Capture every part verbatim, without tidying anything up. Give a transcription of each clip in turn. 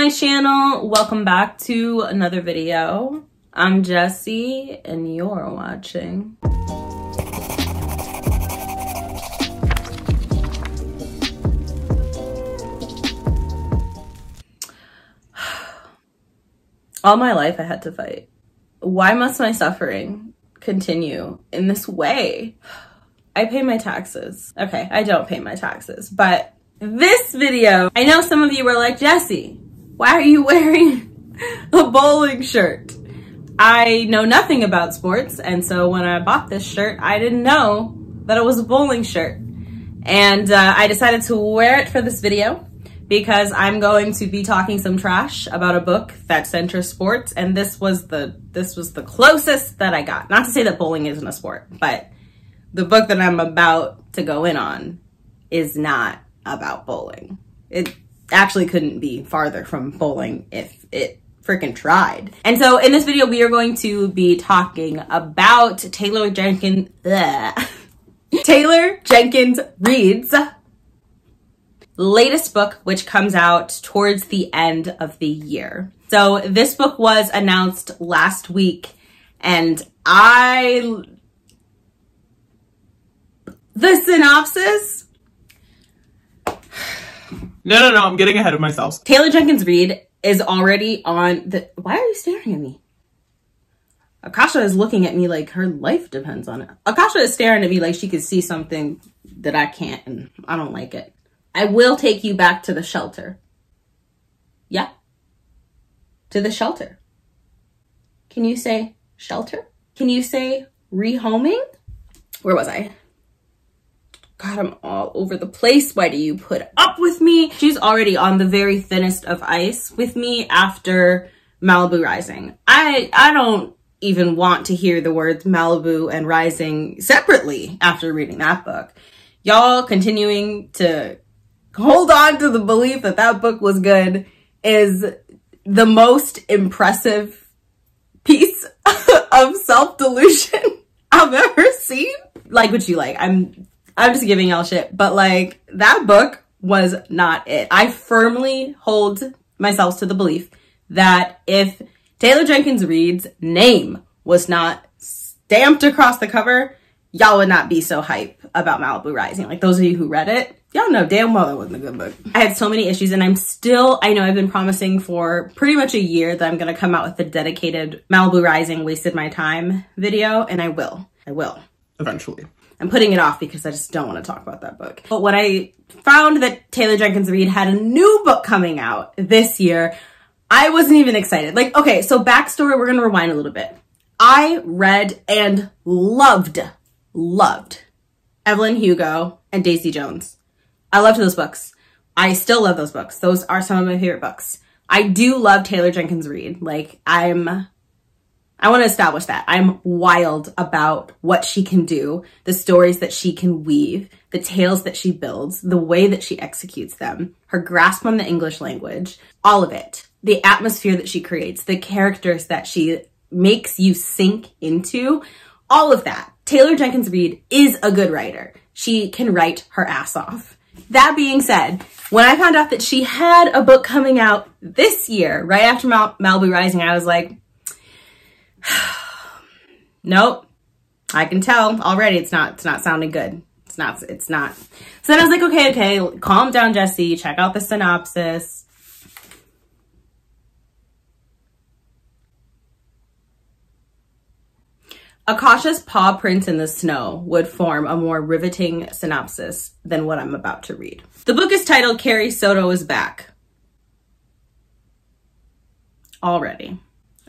my channel, welcome back to another video. I'm Jessie and you're watching. All my life I had to fight. Why must my suffering continue in this way? I pay my taxes. Okay, I don't pay my taxes, but this video, I know some of you were like, Jessie, why are you wearing a bowling shirt? I know nothing about sports, and so when I bought this shirt, I didn't know that it was a bowling shirt. And uh, I decided to wear it for this video because I'm going to be talking some trash about a book that centers sports, and this was the this was the closest that I got. Not to say that bowling isn't a sport, but the book that I'm about to go in on is not about bowling. It actually couldn't be farther from bowling if it freaking tried. And so in this video, we are going to be talking about Taylor Jenkins, ugh, Taylor Jenkins Reid's latest book, which comes out towards the end of the year. So this book was announced last week, and I, the synopsis. No, no, no, I'm getting ahead of myself. Taylor Jenkins Reid is already on the, why are you staring at me? Akasha is looking at me like her life depends on it. Akasha is staring at me like she could see something that I can't, and I don't like it. I will take you back to the shelter. Yeah, to the shelter. Can you say shelter? Can you say rehoming? Where was I? God, I'm all over the place. Why do you put up with me? She's already on the very thinnest of ice with me after Malibu Rising. I, I don't even want to hear the words Malibu and Rising separately after reading that book. Y'all continuing to hold on to the belief that that book was good is the most impressive piece of self-delusion I've ever seen. Like what you like. I'm... I'm just giving y'all shit, but like that book was not it. I firmly hold myself to the belief that if Taylor Jenkins Reid's name was not stamped across the cover, y'all would not be so hype about Malibu Rising. Like those of you who read it, y'all know damn well that wasn't a good book. I had so many issues, and I'm still, I know I've been promising for pretty much a year that I'm gonna come out with a dedicated Malibu Rising wasted my time video, and I will, I will. Eventually. I'm putting it off because I just don't want to talk about that book. But when I found that Taylor Jenkins Reid had a new book coming out this year, I wasn't even excited. Like, okay, so backstory, we're going to rewind a little bit. I read and loved, loved Evelyn Hugo and Daisy Jones. I loved those books. I still love those books. Those are some of my favorite books. I do love Taylor Jenkins Reid. Like, I'm... I want to establish that. I'm wild about what she can do, the stories that she can weave, the tales that she builds, the way that she executes them, her grasp on the English language, all of it, the atmosphere that she creates, the characters that she makes you sink into, all of that. Taylor Jenkins Reid is a good writer. She can write her ass off. That being said, when I found out that she had a book coming out this year, right after Mal- Malibu Rising, I was like, nope, I can tell already it's not it's not sounding good. It's not it's not. So then I was like, okay, okay, calm down, Jessie. Check out the synopsis. Akasha's paw prints in the snow would form a more riveting synopsis than what I'm about to read. The book is titled Carrie Soto is Back. Already.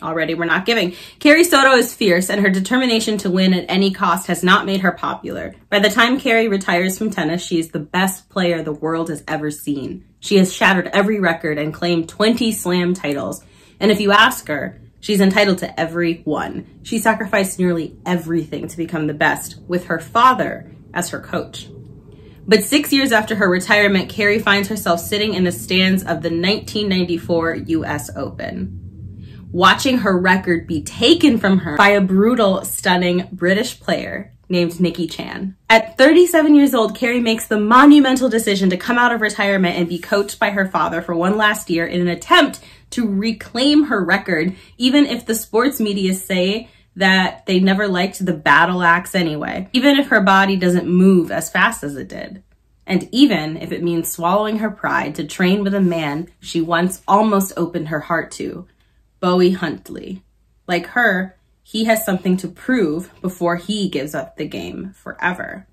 Already, we're not giving. Carrie Soto is fierce, and her determination to win at any cost has not made her popular. By the time Carrie retires from tennis, she is the best player the world has ever seen. She has shattered every record and claimed twenty slam titles. And if you ask her, she's entitled to every one. She sacrificed nearly everything to become the best, with her father as her coach. But six years after her retirement, Carrie finds herself sitting in the stands of the nineteen ninety-four U S Open, watching her record be taken from her by a brutal, stunning British player named Nikki Chan. At thirty-seven years old, Carrie makes the monumental decision to come out of retirement and be coached by her father for one last year in an attempt to reclaim her record, even if the sports media say that they never liked the battle axe anyway, even if her body doesn't move as fast as it did, and even if it means swallowing her pride to train with a man she once almost opened her heart to, Bowie Huntley. Like her, he has something to prove before he gives up the game forever.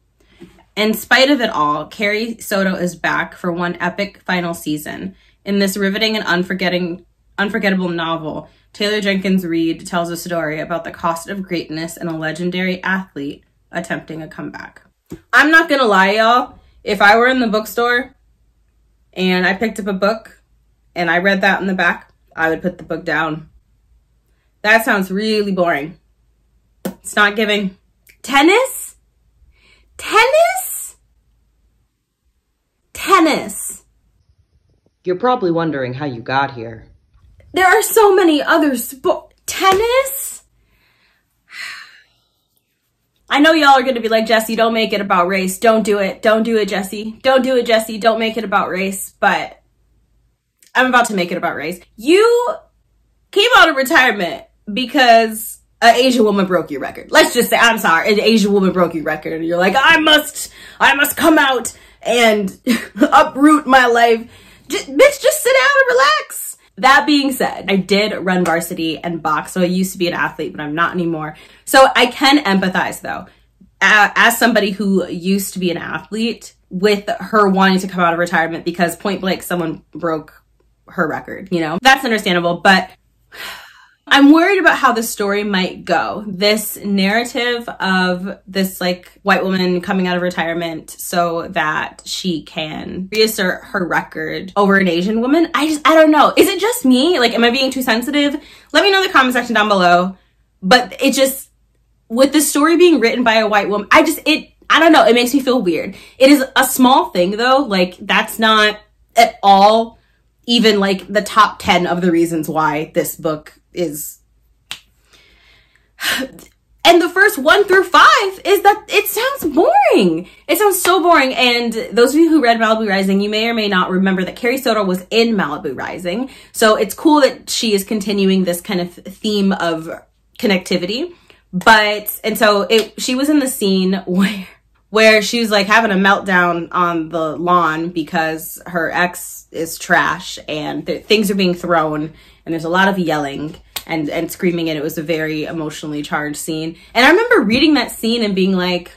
In spite of it all, Carrie Soto is back for one epic final season. In this riveting and unforgetting, unforgettable novel, Taylor Jenkins Reid tells a story about the cost of greatness and a legendary athlete attempting a comeback. I'm not gonna lie, y'all. If I were in the bookstore and I picked up a book and I read that in the back, I would put the book down. That sounds really boring. It's not giving. Tennis? Tennis? Tennis. You're probably wondering how you got here. There are so many other sports. Tennis? I know y'all are going to be like, Jesse, don't make it about race. Don't do it. Don't do it, Jesse. Don't do it, Jesse. Don't make it about race. But I'm about to make it about race. You came out of retirement because an Asian woman broke your record. Let's just say, I'm sorry, an Asian woman broke your record. And you're like, I must, I must come out and uproot my life. Just, bitch, just sit down and relax. That being said, I did run varsity and box, so I used to be an athlete, but I'm not anymore. So I can empathize, though, as somebody who used to be an athlete, with her wanting to come out of retirement because point blank, someone broke her record, you know? That's understandable, but I'm worried about how the story might go. This narrative of this like white woman coming out of retirement so that she can reassert her record over an Asian woman. I just, I don't know. Is it just me? Like, am I being too sensitive? Let me know in the comment section down below. But it just, with the story being written by a white woman, I just, it, I don't know. It makes me feel weird. It is a small thing though. Like, that's not at all even like the top ten of the reasons why this book is, and the first one through five is that it sounds boring. It sounds so boring. And those of you who read Malibu Rising, you may or may not remember that Carrie Soto was in Malibu Rising. So it's cool that she is continuing this kind of theme of connectivity. But, and so it, she was in the scene where, where she was like having a meltdown on the lawn because her ex is trash and th things are being thrown and there's a lot of yelling and, and screaming, and it was a very emotionally charged scene. And I remember reading that scene and being like,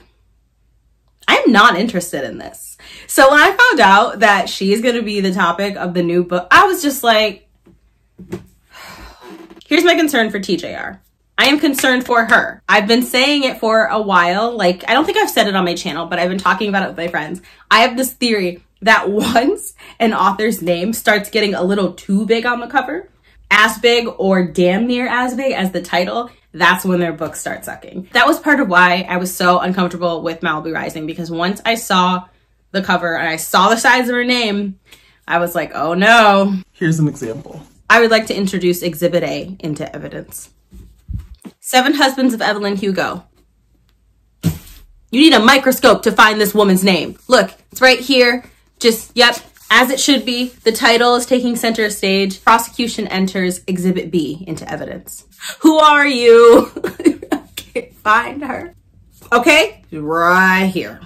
I'm not interested in this. So when I found out that she is going to be the topic of the new book, I was just like, here's my concern for T J R. I am concerned for her. I've been saying it for a while. Like, I don't think I've said it on my channel, but I've been talking about it with my friends. I have this theory that once an author's name starts getting a little too big on the cover, as big or damn near as big as the title, that's when their books start sucking. That was part of why I was so uncomfortable with Malibu Rising, because once I saw the cover and I saw the size of her name, I was like, oh no. Here's an example. I would like to introduce Exhibit A into evidence. Seven Husbands of Evelyn Hugo. You need a microscope to find this woman's name. Look, it's right here. Just, yep, as it should be. The title is taking center stage. Prosecution enters Exhibit B into evidence. Who are you? I can't find her. Okay, right here.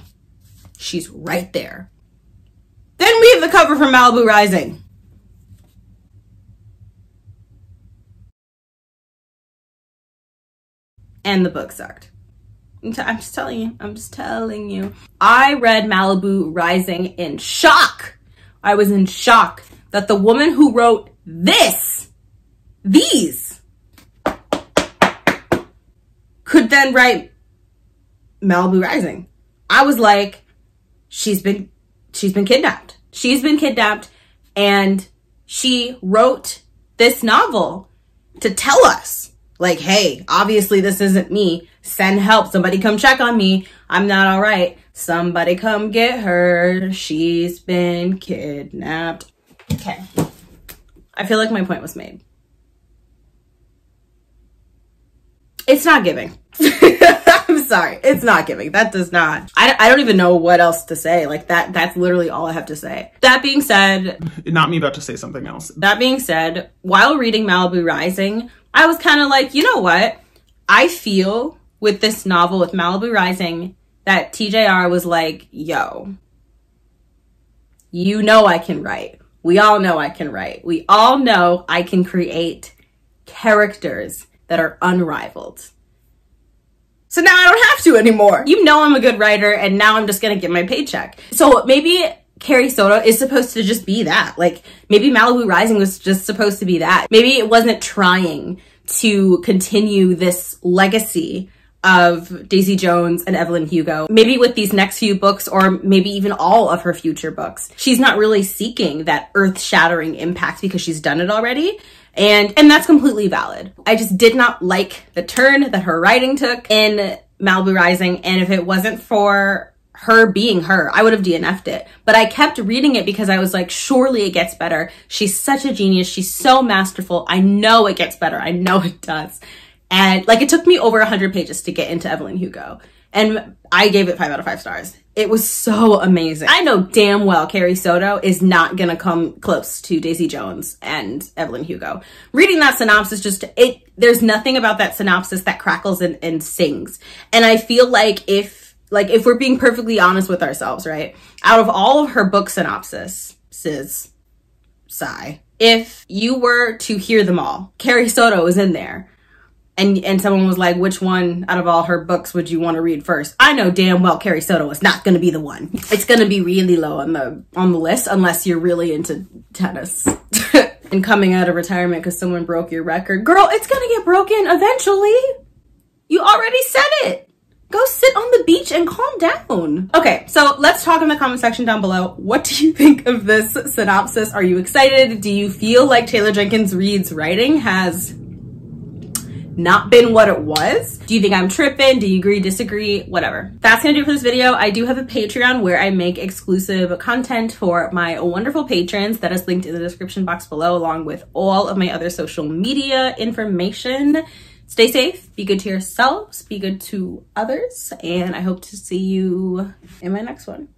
She's right there. Then we have the cover from Malibu Rising. And the book sucked. I'm just telling you, I'm just telling you. I read Malibu Rising in shock. I was in shock that the woman who wrote this, these, could then write Malibu Rising. I was like, she's been, she's been kidnapped. She's been kidnapped and she wrote this novel to tell us, like, hey, obviously this isn't me. Send help. Somebody come check on me. I'm not all right. Somebody come get her. She's been kidnapped. Okay. I feel like my point was made. It's not giving. I'm I'm sorry. It's not giving. That does not. I, I don't even know what else to say. Like that, that's literally all I have to say. That being said, not me about to say something else. That being said, while reading Malibu Rising, I was kind of like, you know what? I feel with this novel, with Malibu Rising, that T J R was like, yo, you know I can write. We all know I can write. We all know I can create characters that are unrivaled. So now I don't have to anymore. You know I'm a good writer, and now I'm just gonna get my paycheck. So maybe Carrie Soto is supposed to just be that. Like, maybe Malibu Rising was just supposed to be that. Maybe it wasn't trying to continue this legacy of Daisy Jones and Evelyn Hugo. Maybe with these next few books, or maybe even all of her future books, she's not really seeking that earth-shattering impact because she's done it already. And, and that's completely valid. I just did not like the turn that her writing took in Malibu Rising. And if it wasn't for her being her, I would have D N F'd it. But I kept reading it because I was like, surely it gets better. She's such a genius. She's so masterful. I know it gets better. I know it does. And like, it took me over one hundred pages to get into Evelyn Hugo. And I gave it five out of five stars. It was so amazing. I know damn well Carrie Soto is not gonna come close to Daisy Jones and Evelyn Hugo. Reading that synopsis, just, it, there's nothing about that synopsis that crackles and, and sings. And I feel like if, like if we're being perfectly honest with ourselves, right? Out of all of her book synopsis, sis, sigh. If you were to hear them all, Carrie Soto is in there. And, and someone was like, which one out of all her books would you want to read first? I know damn well Carrie Soto is not going to be the one. It's going to be really low on the on the list unless you're really into tennis and coming out of retirement because someone broke your record. Girl, it's going to get broken eventually. You already said it. Go sit on the beach and calm down. Okay, so let's talk in the comment section down below. What do you think of this synopsis? Are you excited? Do you feel like Taylor Jenkins Reid's writing has not been what it was? Do you think I'm tripping? Do you agree, disagree? Whatever. That's gonna do it for this video. I do have a Patreon where I make exclusive content for my wonderful patrons that is linked in the description box below, along with all of my other social media information. Stay safe, be good to yourselves, be good to others, and I hope to see you in my next one.